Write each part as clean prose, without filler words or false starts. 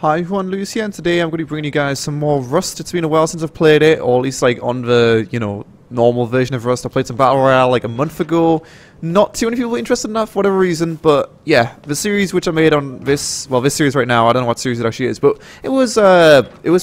Hi, Juan Luz here, and today I'm going to be bringing you guys some more Rust. It's been a while since I've played it, or at least like on the, you know, normal version of Rust. I played some Battle Royale like a month ago. Not too many people were interested in that for whatever reason, but yeah, the series which I made on this, well, this series right now, I don't know what series it actually is, but it was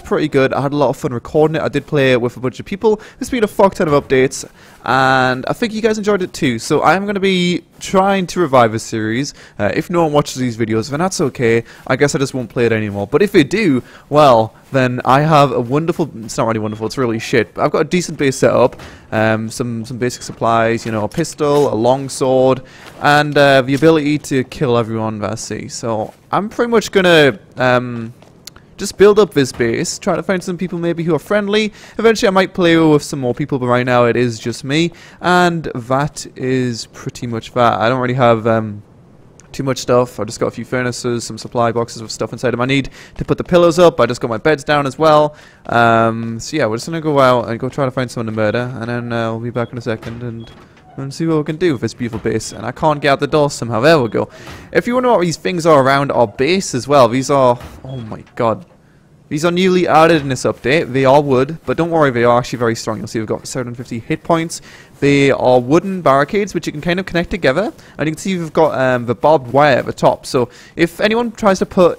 pretty good. I had a lot of fun recording it. I did play it with a bunch of people. There's been a fuck ton of updates, and I think you guys enjoyed it too. So I'm going to be trying to revive a series. If no one watches these videos, then that's okay. I guess I just won't play it anymore. But if they do, well, then I have a wonderful, it's not really wonderful, it's really shit, but I've got a decent base setup, some basic supplies, you know, a pistol, a longsword, and the ability to kill everyone that I see. So I'm pretty much gonna just build up this base, try to find some people maybe who are friendly. Eventually I might play with some more people, but right now it is just me, and that is pretty much that. I don't really have too much stuff. I just got a few furnaces, some supply boxes with stuff inside them. I need to put the pillows up. I just got my beds down as well. So yeah, we're just gonna go out and go try to find someone to murder, and then we'll be back in a second and see what we can do with this beautiful base. And I can't get out the door somehow. There we go. If you wonder what these things are around our base as well, these are, oh my god, these are newly added in this update. They are wood, but don't worry, they are actually very strong. You'll see we've got 750 hit points. They are wooden barricades, which you can kind of connect together. And you can see we've got the barbed wire at the top. So if anyone tries to put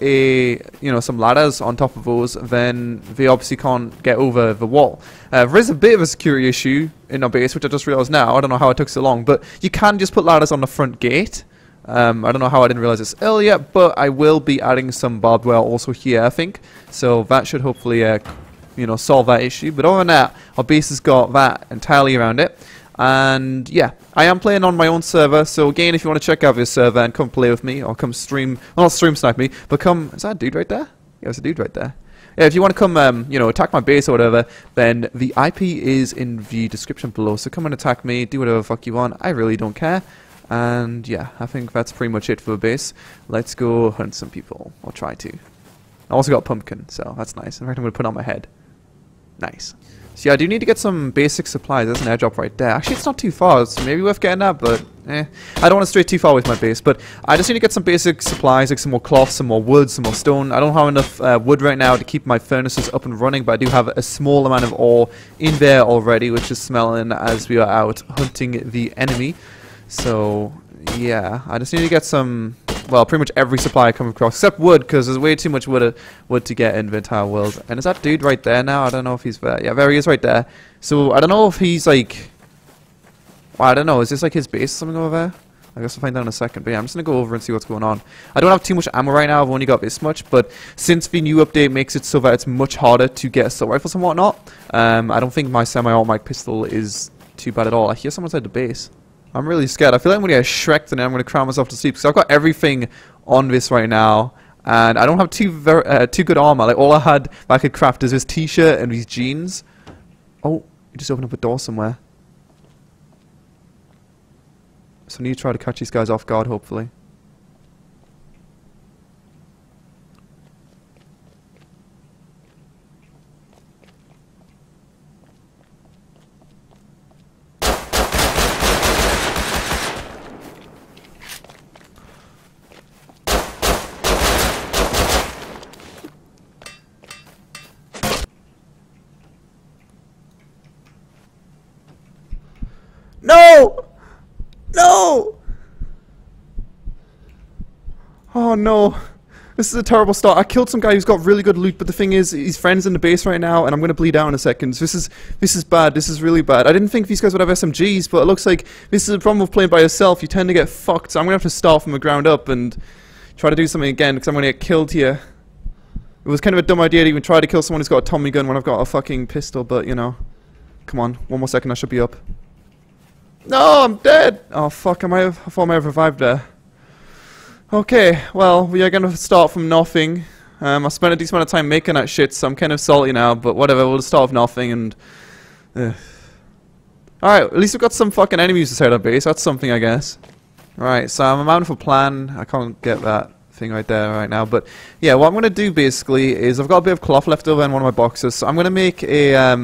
some ladders on top of those, then they obviously can't get over the wall. There is a bit of a security issue in our base, which I just realized now. I don't know how it took so long, but you can just put ladders on the front gate. I don't know how I didn't realize this earlier, but I will be adding some barbed wire also here, I think. So that should hopefully, solve that issue. But other than that, our base has got that entirely around it. And yeah, I am playing on my own server. So again, if you want to check out this server and come play with me, or come stream, well, not stream snipe me, but come, is that a dude right there? Yeah, it's a dude right there. Yeah, if you want to come, attack my base or whatever, then the IP is in the description below. So come and attack me, do whatever the fuck you want. I really don't care. And yeah, I think that's pretty much it for the base. Let's go hunt some people, or try to. I also got a pumpkin, so that's nice. In fact, I'm going to put it on my head. Nice. So yeah, I do need to get some basic supplies. There's an airdrop right there. Actually, it's not too far. It's maybe worth getting that, but eh. I don't want to stray too far with my base, but I just need to get some basic supplies, like some more cloth, some more wood, some more stone. I don't have enough wood right now to keep my furnaces up and running, but I do have a small amount of ore in there already, which is smelling as we are out hunting the enemy. So, yeah, I just need to get some, well, pretty much every supply I come across, except wood, because there's way too much wood to get in the entire world. And is that dude right there now? I don't know if he's there. Yeah, there he is right there. So, I don't know if he's, like, well, I don't know, is this, like, his base or something over there? I guess I'll find out in a second, but yeah, I'm just going to go over and see what's going on. I don't have too much ammo right now, I've only got this much, but since the new update makes it so that it's much harder to get assault rifles and whatnot, I don't think my semi-automatic pistol is too bad at all. I hear someone inside the base. I'm really scared. I feel like I'm going to get Shrekt and I'm going to cry myself to sleep because I've got everything on this right now and I don't have too good armor. Like, all I had that I could craft is this t-shirt and these jeans. Oh, you just opened up a door somewhere. So I need to try to catch these guys off guard, hopefully. No! Oh no. This is a terrible start. I killed some guy who's got really good loot, but the thing is, his friend's in the base right now, and I'm going to bleed out in a second. So this is bad. This is really bad. I didn't think these guys would have SMGs, but it looks like this is the problem with playing by yourself. You tend to get fucked, so I'm going to have to start from the ground up and try to do something again, because I'm going to get killed here. It was kind of a dumb idea to even try to kill someone who's got a Tommy gun when I've got a fucking pistol, but, you know. Come on. One more second, I should be up. No, I'm dead! Oh fuck, I thought I might have revived there. Okay, well, we are going to start from nothing. I spent a decent amount of time making that shit, so I'm kind of salty now, but whatever, we'll just start with nothing and... Alright, at least we've got some fucking enemies inside our base, that's something I guess. Alright, so I'm out of a plan, I can't get that thing right there right now, but... Yeah, what I'm going to do basically is, I've got a bit of cloth left over in one of my boxes, so I'm going to make a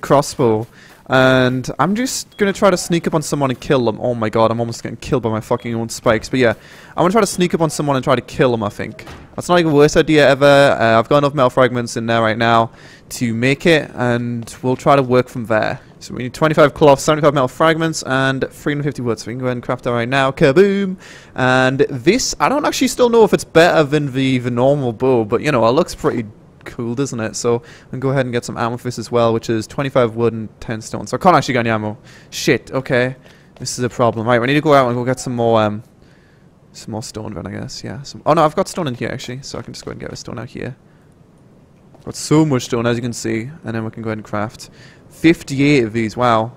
crossbow. And I'm just going to try to sneak up on someone and kill them. Oh my god, I'm almost getting killed by my fucking own spikes. But yeah, I'm going to try to sneak up on someone and try to kill them, I think. That's not like the worst idea ever. I've got enough metal fragments in there right now to make it, and we'll try to work from there. So we need 25 cloth, 75 metal fragments, and 350 wood. So we can go ahead and craft that right now. Kaboom! And this, I don't actually still know if it's better than the normal bow, but you know, it looks pretty cool, doesn't it? So I'm gonna go ahead and get some ammo for this as well, which is 25 wood and 10 stone. So I can't actually get any ammo. Shit, okay. This is a problem. Right, we need to go out and go get some more stone then, I guess, yeah. Oh no, I've got stone in here actually, so I can just go ahead and get a stone out here. Got so much stone as you can see, and then we can go ahead and craft 58 of these, wow.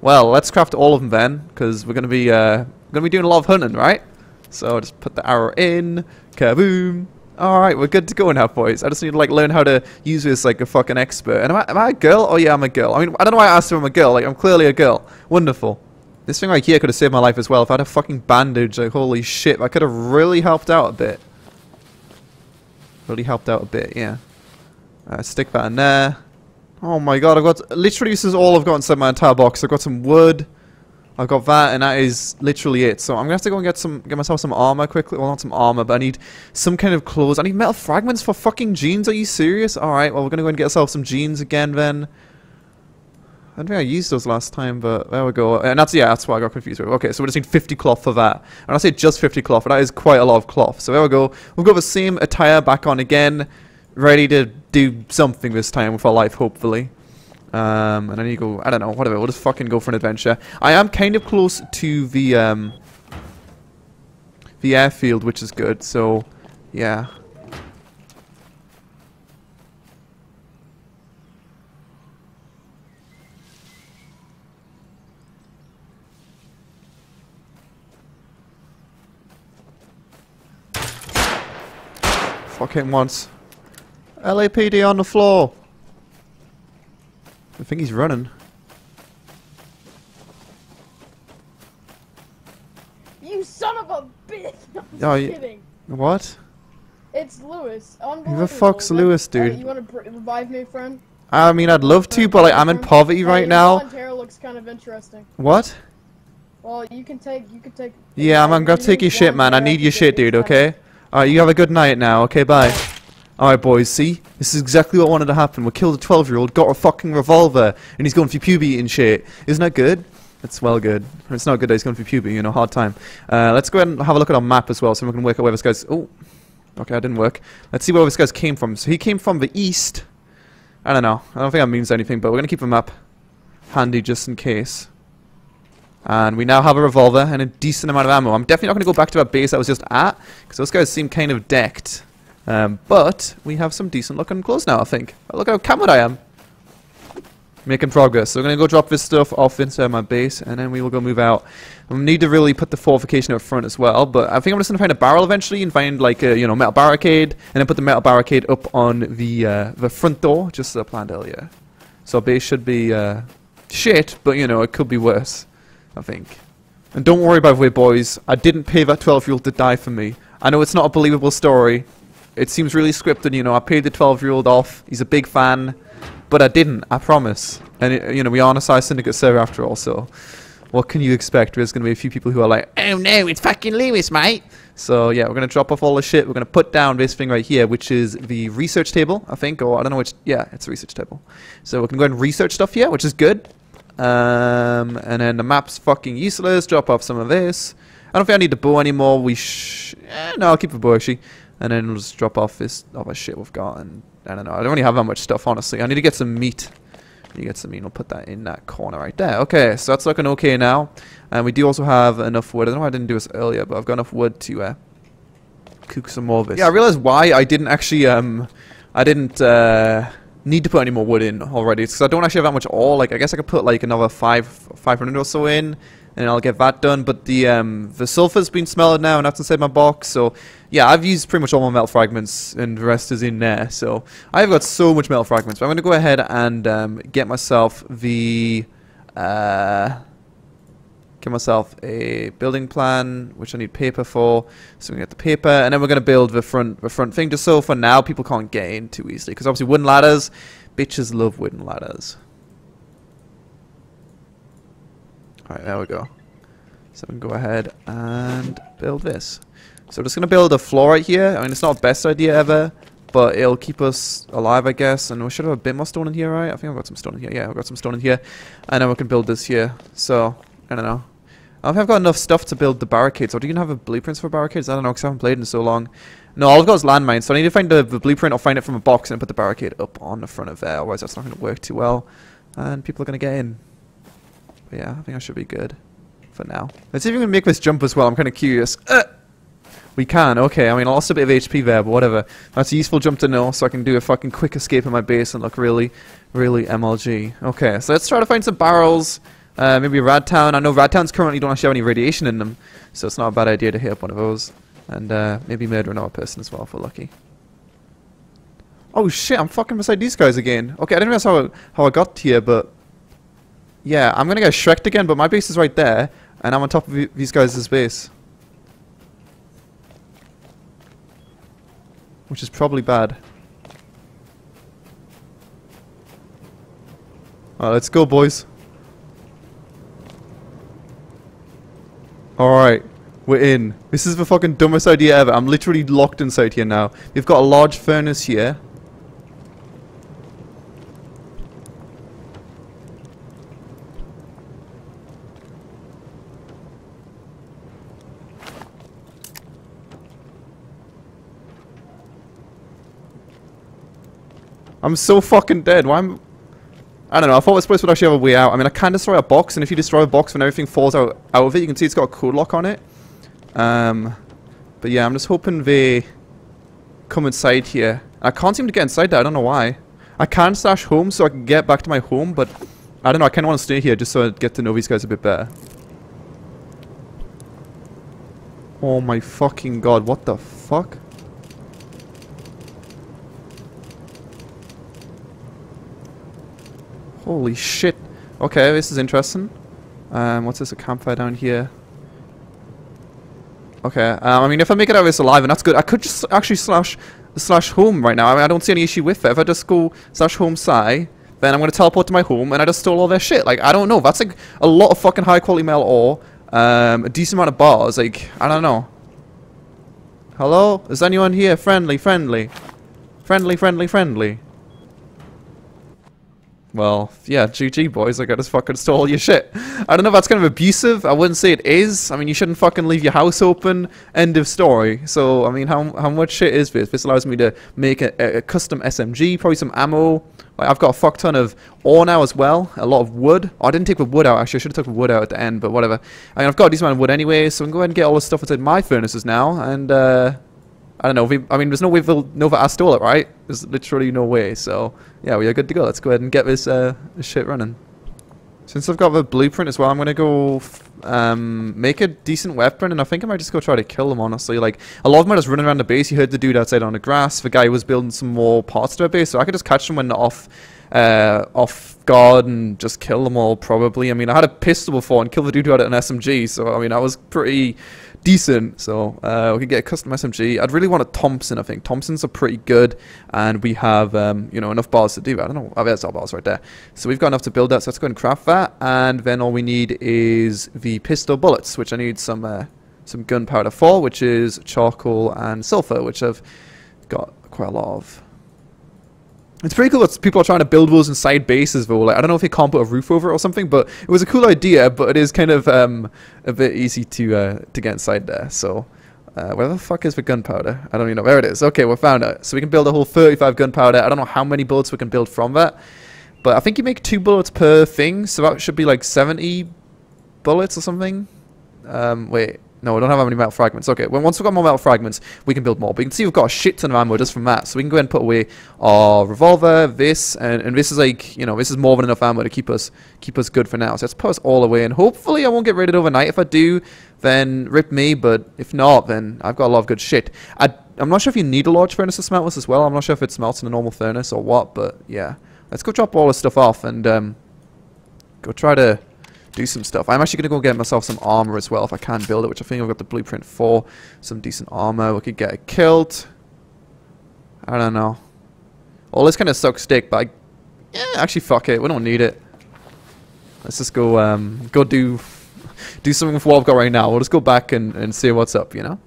Well, let's craft all of them then, because we're gonna be doing a lot of hunting, right? So just put the arrow in, kaboom. Alright, we're good to go now, boys. I just need to, like, learn how to use this like a fucking expert. And am I a girl? Oh yeah, I'm a girl. I mean, I don't know why I asked if I'm a girl. Like, I'm clearly a girl. Wonderful. This thing right here could have saved my life as well. If I had a fucking bandage, like, holy shit. I could have really helped out a bit. Really helped out a bit, yeah. Stick that in there. Oh my god, I've got... Literally, this is all I've got inside my entire box. I've got some wood. I've got that, and that is literally it. So I'm gonna have to go and get myself some armor quickly. Well, not some armor, but I need some kind of clothes. I need metal fragments for fucking jeans. Are you serious? All right. Well, we're gonna go and get ourselves some jeans again then. I don't think I used those last time, but there we go. And that's, yeah, that's why I got confused with. Okay, so we just need 50 cloth for that. And I say just 50 cloth, but that is quite a lot of cloth. So there we go. We've got the same attire back on again, ready to do something this time with our life, hopefully. And I need to go, I don't know, whatever, we'll just fucking go for an adventure. I am kind of close to the airfield, which is good, so, yeah. Fucking once. LAPD on the floor! I think he's running. You son of a bitch! No, I'm kidding. What? It's Lewis. Who the fuck's Lewis, dude? You want to revive me, friend? I mean, I'd love to, but like, I'm in poverty right now. Your Montero looks kind of interesting. What? Well, you can take. Yeah, I'm gonna take your shit, man. I need your shit, dude. Okay. All right, you have a good night now. Okay, bye. Alright boys, see? This is exactly what wanted to happen. We killed a 12-year-old, got a fucking revolver, and he's going for puberty and shit. Isn't that good? It's well good. It's not good that he's going for puberty, you know, hard time. Let's go ahead and have a look at our map as well, so we can work out where this guy's... Oh, okay, that didn't work. Let's see where this guy's came from. So he came from the east. I don't know. I don't think that means anything, but we're going to keep the map handy just in case. And we now have a revolver and a decent amount of ammo. I'm definitely not going to go back to that base I was just at, because those guys seem kind of decked. But we have some decent looking clothes now, I think. Oh, look how camera I am. Making progress. So I'm going to go drop this stuff off inside my base, and then we will go move out. I need to really put the fortification up front as well, but I think I'm just going to find a barrel eventually and find, like, a, you know, metal barricade, and then put the metal barricade up on the front door, just as I planned earlier. So our base should be shit, but, you know, it could be worse, I think. And don't worry, by the way, boys. I didn't pay that 12-year-old to die for me. I know it's not a believable story. It seems really scripted, you know, I paid the 12-year-old off, he's a big fan, but I didn't, I promise. And, you know, we are on a size syndicate server after all, so what can you expect? There's going to be a few people who are like, oh no, it's fucking Lewis, mate! So, yeah, we're going to drop off all the shit, we're going to put down this thing right here, which is the research table, I think, or I don't know which, yeah, it's a research table. So we can go ahead and research stuff here, which is good. And then the map's fucking useless, drop off some of this. I don't think I need the bow anymore, no, I'll keep the bow, actually. And then we'll just drop off this other shit we've got, and I don't know, I don't really have that much stuff, honestly. I need to get some meat. We'll put that in that corner right there. Okay, so that's looking okay now. And we do also have enough wood. I don't know why I didn't do this earlier, but I've got enough wood to cook some more of this. Yeah, I realized why I didn't actually, need to put any more wood in already. It's because I don't actually have that much ore. Like, I guess I could put, like, another 500 or so in, and I'll get that done, but the sulfur's been smelted now, and that's inside my box, so... Yeah, I've used pretty much all my metal fragments, and the rest is in there, so... I've got so much metal fragments, but I'm gonna go ahead and, get myself the... Get myself a building plan, which I need paper for, so we can get the paper, and then we're gonna build the front thing, just so for now people can't get in too easily, because obviously wooden ladders... Bitches love wooden ladders. Alright, there we go. So we can go ahead and build this. So we're just going to build a floor right here. I mean, it's not the best idea ever, but it'll keep us alive, I guess. And we should have a bit more stone in here, right? I think I've got some stone in here. Yeah, I've got some stone in here. And then we can build this here. So, I don't know. I don't think I've got enough stuff to build the barricades. Or do you even have blueprints for barricades? I don't know, because I haven't played in so long. No, all I've got is landmines. So I need to find the blueprint or find it from a box and put the barricade up on the front of there. Otherwise, that's not going to work too well. And people are going to get in. But yeah, I think I should be good for now. Let's see if we can make this jump as well. I'm kind of curious. We can, okay. I mean, I lost a bit of HP there, but whatever. That's a useful jump to know, so I can do a fucking quick escape in my base and look really, really MLG. Okay, so let's try to find some barrels. Maybe Rad Town. I know Rad Towns currently don't actually have any radiation in them, so it's not a bad idea to hit up one of those. And maybe murder another person as well if we're lucky. Oh shit, I'm fucking beside these guys again. Okay, I didn't realize how I got here, but... yeah, I'm gonna get Shrekt again, but my base is right there, and I'm on top of these guys' base. Which is probably bad. Alright, let's go, boys. Alright, we're in. This is the fucking dumbest idea ever. I'm literally locked inside here now. We've got a large furnace here. I'm so fucking dead. Why am... I don't know. I thought this place would actually have a way out. I mean, I can destroy a box, and if you destroy a box when everything falls out of it, you can see it's got a code lock on it. But yeah, I'm just hoping they come inside here. I can't seem to get inside there. I don't know why. I can stash home so I can get back to my home, but I don't know. I kind of want to stay here just so I get to know these guys a bit better. Oh my fucking god. What the fuck? Holy shit. Okay, this is interesting. What's this? A campfire down here. Okay, I mean, if I make it out of this alive, and that's good. I could just actually slash home right now. I mean, I don't see any issue with that. If I just go slash home Psy, then I'm going to teleport to my home, and I just stole all their shit. Like, I don't know. That's, like, a lot of fucking high-quality metal ore. A decent amount of bars. Like, I don't know. Hello? Is anyone here? Friendly, friendly. Friendly, friendly, friendly. Well, yeah, GG, boys. I just fucking stole all your shit. I don't know if that's kind of abusive. I wouldn't say it is. I mean, you shouldn't fucking leave your house open. End of story. So, I mean, how much shit is this? This allows me to make a custom SMG, probably some ammo. Like, I've got a fuck ton of ore now as well. A lot of wood. Oh, I didn't take the wood out, actually. I should have took the wood out at the end, but whatever. I mean, I've got a decent amount of wood anyway, so I can go ahead and get all the stuff inside my furnaces now. And, I don't know. I mean, there's no way they'll know that I stole it, right? There's literally no way. So, yeah, we are good to go. Let's go ahead and get this shit running. Since I've got the blueprint as well, I'm going to go make a decent weapon. And I think I might just go try to kill them, honestly. Like, a lot of them are just running around the base. You heard the dude outside on the grass. The guy was building some more parts to their base. So I could just catch them when they're off guard and just kill them all, probably. I mean, I had a pistol before and killed the dude who had an SMG. So, I mean, I was pretty... decent, so we can get a custom SMG. I'd really want a Thompson, I think. Thompsons are pretty good, and we have, you know, enough bars to do that. I don't know. Oh, there's our bars right there. So we've got enough to build that, so let's go ahead and craft that. And then all we need is the pistol bullets, which I need some gunpowder for, which is charcoal and sulfur, which I've got quite a lot of. It's pretty cool that people are trying to build those inside bases, though. Like, I don't know if they can't put a roof over it or something, but it was a cool idea, but it is kind of a bit easy to get inside there. So, where the fuck is the gunpowder? I don't even know. There it is. Okay, we found it. So we can build a whole 35 gunpowder. I don't know how many bullets we can build from that, but I think you make 2 bullets per thing, so that should be like 70 bullets or something. Wait. No, we don't have that many metal fragments. Okay, well, once we've got more metal fragments, we can build more. But you can see we've got a shit ton of ammo just from that. So we can go ahead and put away our revolver, this, and this is like, you know, this is more than enough ammo to keep us good for now. So let's put us all away, and hopefully I won't get raided overnight. If I do, then rip me, but if not, then I've got a lot of good shit. I'm not sure if you need a large furnace to smelt this as well. I'm not sure if it smelts in a normal furnace or what, but yeah. Let's go drop all this stuff off and go try to... do some stuff. I'm actually going to go get myself some armor as well if I can build it, which I think I've got the blueprint for. Some decent armor. We could get a kilt. I don't know. All this kind of sucks dick, but yeah, actually fuck it. We don't need it. Let's just go do do something with Wobgot right now. We'll just go back and see what's up, you know?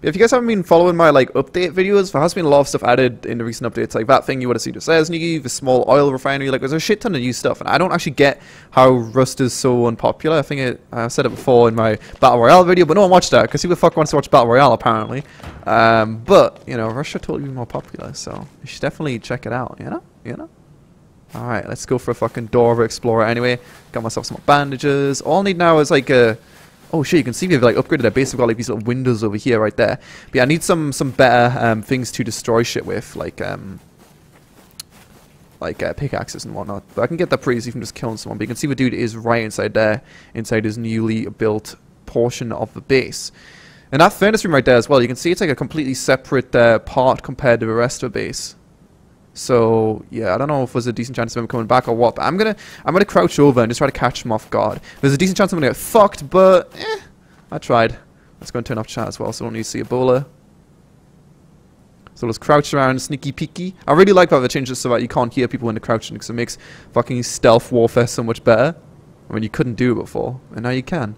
But if you guys haven't been following my, like, update videos, there has been a lot of stuff added in the recent updates. Like, that thing you would have seen to Sesniv, the small oil refinery. Like, there's a shit ton of new stuff. And I don't actually get how Rust is so unpopular. I think I said it before in my Battle Royale video, but no one watched that. Because who the fuck wants to watch Battle Royale, apparently. But, you know, Rust should totally be more popular. So, you should definitely check it out, you know? You know? Alright, let's go for a fucking door of Explorer anyway. Got myself some bandages. All I need now is like a... Oh shit, you can see they've like upgraded their base. We've got like these little windows over here right there. But yeah, I need some better things to destroy shit with. Like pickaxes and whatnot. But I can get that pretty easy from just killing someone. But you can see the dude is right inside there. Inside his newly built portion of the base. And that furnace room right there as well. You can see it's like a completely separate part compared to the rest of the base. So yeah, I don't know if there's a decent chance of him coming back or what, but I'm gonna crouch over and just try to catch him off guard. There's a decent chance I'm gonna get fucked, but eh, I tried. Let's go and turn off chat as well, so I don't need to see Ebola. So let's crouch around, sneaky peeky. I really like that they changed it so that you can't hear people when they're crouching, because it makes fucking stealth warfare so much better. I mean, you couldn't do it before, and now you can.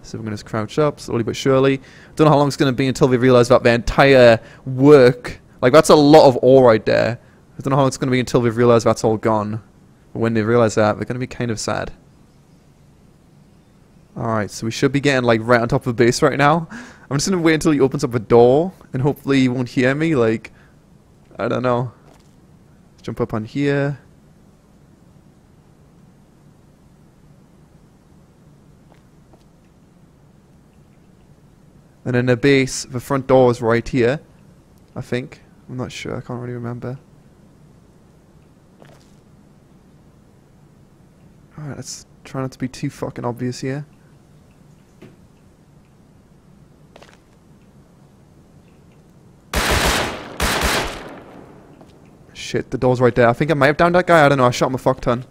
So we're gonna just crouch up slowly but surely. Don't know how long it's gonna be until they realize that their entire work. Like, that's a lot of ore right there. I don't know how it's going to be until they've realized that's all gone. But when they realize that, they're going to be kind of sad. Alright, so we should be getting, like, right on top of the base right now. I'm just going to wait until he opens up the door, and hopefully he won't hear me, like... I don't know. Let's jump up on here. And then the base, the front door is right here, I think. I'm not sure, I can't really remember. Alright, let's try not to be too fucking obvious here. Shit, the door's right there. I think I might have downed that guy, I don't know, I shot him a fuck ton.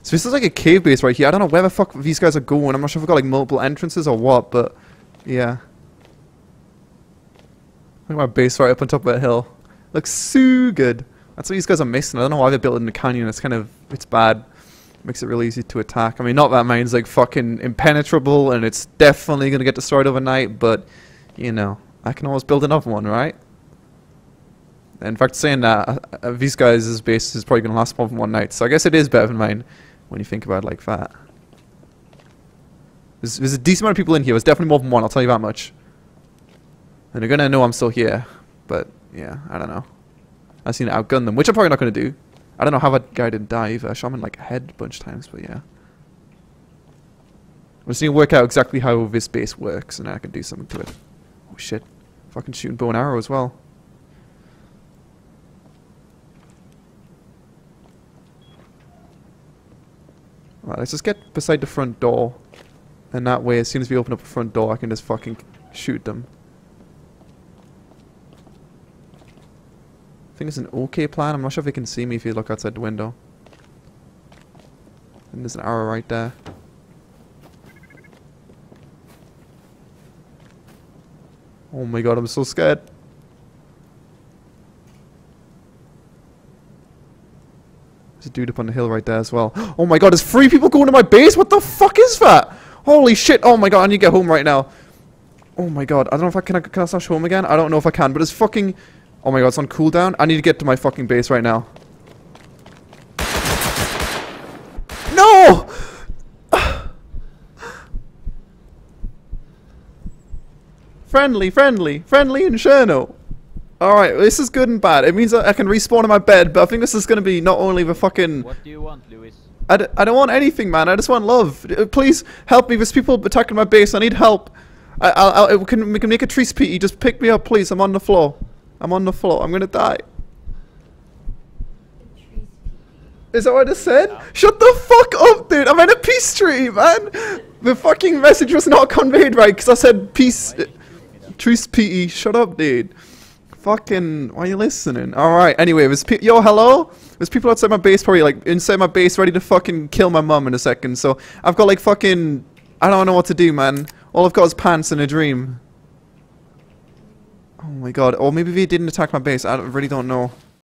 So this is like a cave base right here. I don't know where the fuck these guys are going. I'm not sure if we've got like multiple entrances or what, but yeah. Look at my base right up on top of that hill. Looks so good. That's what these guys are missing. I don't know why they built it in the canyon. It's kind of, it's bad. It makes it really easy to attack. I mean, not that mine's like fucking impenetrable and it's definitely going to get destroyed overnight, but you know, I can always build another one, right? In fact, saying that, these guys' base is probably going to last more than one night, so I guess it is better than mine. When you think about it like that. There's a decent amount of people in here. There's definitely more than one, I'll tell you that much. And they're gonna know I'm still here. But, yeah, I don't know. I seem to outgun them, which I'm probably not gonna do. I don't know how that guy didn't die either. I shot him in, like, a head a bunch of times, but yeah. I just need to work out exactly how this base works, and then I can do something to it. Oh, shit. Fucking shooting bow and arrow as well. Right, let's just get beside the front door, and that way, as soon as we open up the front door, I can just fucking shoot them. I think it's an okay plan. I'm not sure if they can see me if you look outside the window. And there's an arrow right there. Oh my god, I'm so scared. There's a dude up on the hill right there as well. Oh my god, there's 3 people going to my base? What the fuck is that? Holy shit, oh my god, I need to get home right now. Oh my god, I don't know if I can I slash home again? I don't know if I can, but it's fucking... Oh my god, it's on cooldown. I need to get to my fucking base right now. No! Friendly and Inferno. Alright, well, this is good and bad. It means that I can respawn in my bed, but I think this is gonna be not only the fucking... What do you want, Lewis? I don't want anything, man. I just want love. Please help me. There's people attacking my base. I need help. We can make a trees PT. Just pick me up, please. I'm on the floor. I'm on the floor. I'm gonna die. Is that what I just said? No. Shut the fuck up, dude. I'm in a peace tree, man. The fucking message was not conveyed right, because I said peace... Trees PT. Shut up, dude. Fucking, why are you listening? Alright, anyway, yo, hello? There's people outside my base, probably, like, inside my base, ready to fucking kill my mum in a second, so I've got, like, fucking... I don't know what to do, man. All I've got is pants and a dream. Oh my god. Or maybe they didn't attack my base. I really don't know.